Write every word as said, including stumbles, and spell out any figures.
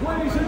Ladies and